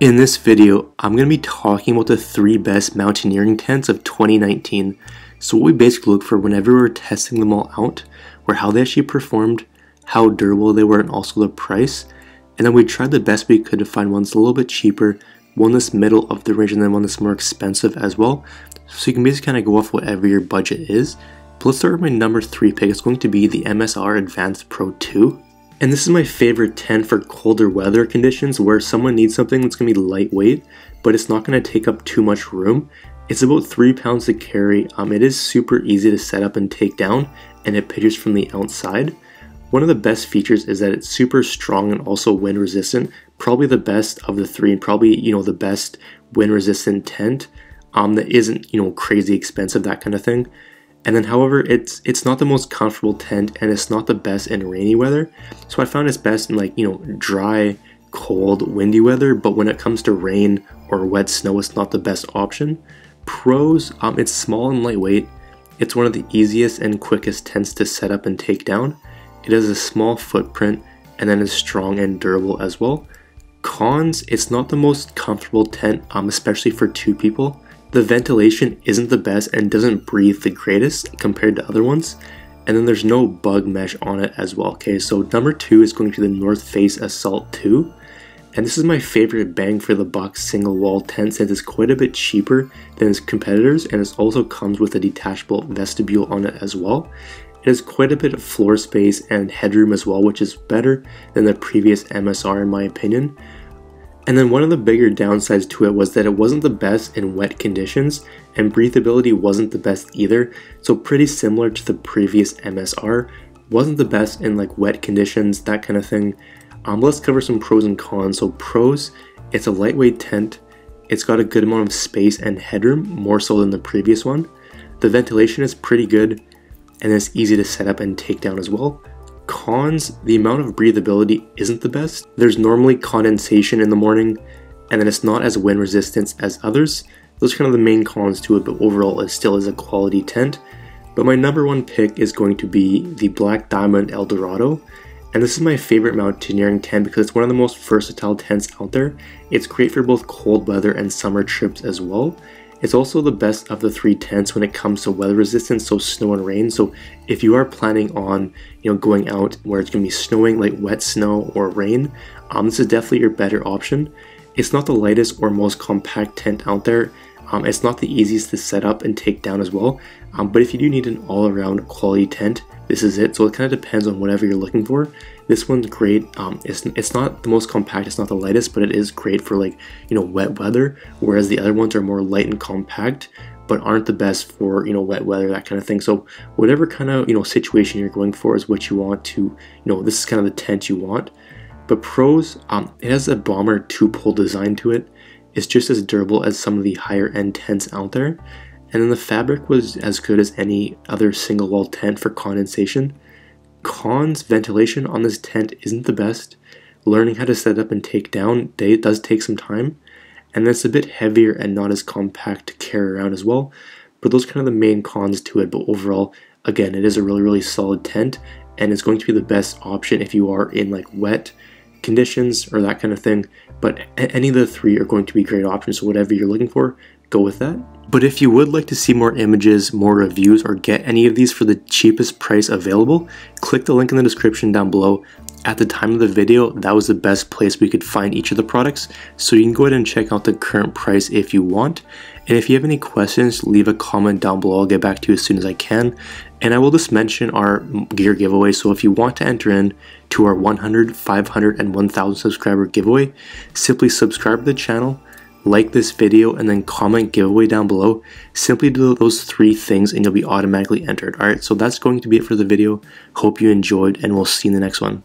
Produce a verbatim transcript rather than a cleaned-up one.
In this video, I'm going to be talking about the three best mountaineering tents of twenty nineteen. So what we basically look for whenever we were testing them all out were how they actually performed, how durable they were, and also the price. And then we tried the best we could to find ones a little bit cheaper, one that's middle of the range, and then one that's more expensive as well. So you can basically kind of go off whatever your budget is. But let's start with my number three pick. It's going to be the M S R Advanced Pro two. And this is my favorite tent for colder weather conditions where someone needs something that's going to be lightweight, but it's not going to take up too much room. It's about three pounds to carry, um, it is super easy to set up and take down, and it pitches from the outside. One of the best features is that it's super strong and also wind resistant, probably the best of the three, and probably, you know, the best wind resistant tent um, that isn't, you know, crazy expensive, that kind of thing. And then however, it's it's not the most comfortable tent and it's not the best in rainy weather. So I found it's best in like, you know, dry, cold, windy weather, but when it comes to rain or wet snow, it's not the best option. Pros, um, it's small and lightweight. It's one of the easiest and quickest tents to set up and take down. It has a small footprint and then is strong and durable as well. Cons, it's not the most comfortable tent, um, especially for two people. The ventilation isn't the best and doesn't breathe the greatest compared to other ones. And then there's no bug mesh on it as well. Okay, so number two is going to be the North Face Assault two. And this is my favorite bang for the buck single wall tent since it's quite a bit cheaper than its competitors, and it also comes with a detachable vestibule on it as well. It has quite a bit of floor space and headroom as well, which is better than the previous M S R in my opinion. And then one of the bigger downsides to it was that it wasn't the best in wet conditions, and breathability wasn't the best either, so pretty similar to the previous M S R, wasn't the best in like wet conditions, that kind of thing. Um, let's cover some pros and cons. So pros, it's a lightweight tent, it's got a good amount of space and headroom, more so than the previous one. The ventilation is pretty good, and it's easy to set up and take down as well. Cons, the amount of breathability isn't the best. There's normally condensation in the morning, and then it's not as wind resistant as others. Those are kind of the main cons to it, but overall it still is a quality tent. But my number one pick is going to be the Black Diamond Eldorado. And this is my favorite mountaineering tent because it's one of the most versatile tents out there. It's great for both cold weather and summer trips as well. It's also the best of the three tents when it comes to weather resistance, so snow and rain. So if you are planning on, you know, going out where it's going to be snowing, like wet snow or rain, um, this is definitely your better option. It's not the lightest or most compact tent out there. Um, it's not the easiest to set up and take down as well. Um, but if you do need an all-around quality tent, this is it. So it kind of depends on whatever you're looking for. This one's great. Um, it's, it's not the most compact, it's not the lightest, but it is great for like, you know, wet weather. Whereas the other ones are more light and compact, but aren't the best for, you know, wet weather, that kind of thing. So whatever kind of, you know, situation you're going for is what you want to, you know, this is kind of the tent you want. But pros, um, it has a bomber two-pole design to it. It's just as durable as some of the higher end tents out there. And then the fabric was as good as any other single wall tent for condensation. Cons, ventilation on this tent isn't the best. Learning how to set up and take down, it does take some time. And it's a bit heavier and not as compact to carry around as well. But those are kind of the main cons to it. But overall, again, it is a really, really solid tent. And it's going to be the best option if you are in like wet conditions or that kind of thing, but any of the three are going to be great options, so whatever you're looking for, go with that. But if you would like to see more images, more reviews, or get any of these for the cheapest price available, click the link in the description down below. At the time of the video, that was the best place we could find each of the products, so you can go ahead and check out the current price if you want. And if you have any questions, leave a comment down below. I'll get back to you as soon as I can. And I will just mention our gear giveaway. So if you want to enter in to our one hundred, five hundred, and one thousand subscriber giveaway, simply subscribe to the channel, like this video, and then comment giveaway down below. Simply do those three things and you'll be automatically entered. All right, so that's going to be it for the video. Hope you enjoyed, and we'll see you in the next one.